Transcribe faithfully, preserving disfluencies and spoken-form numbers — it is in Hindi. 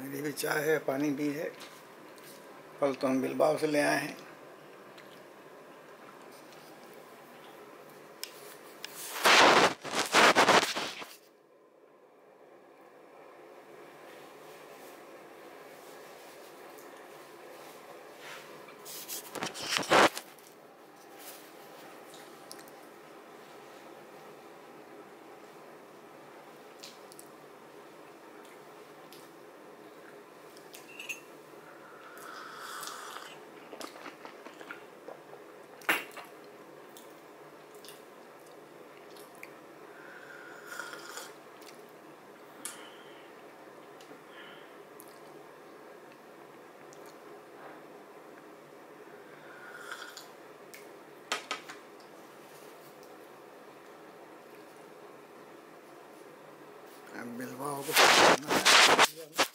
मेरी भी चाय है, पानी भी है, फल तो हम बिलबाव से ले आए हैं। बिलवाओ को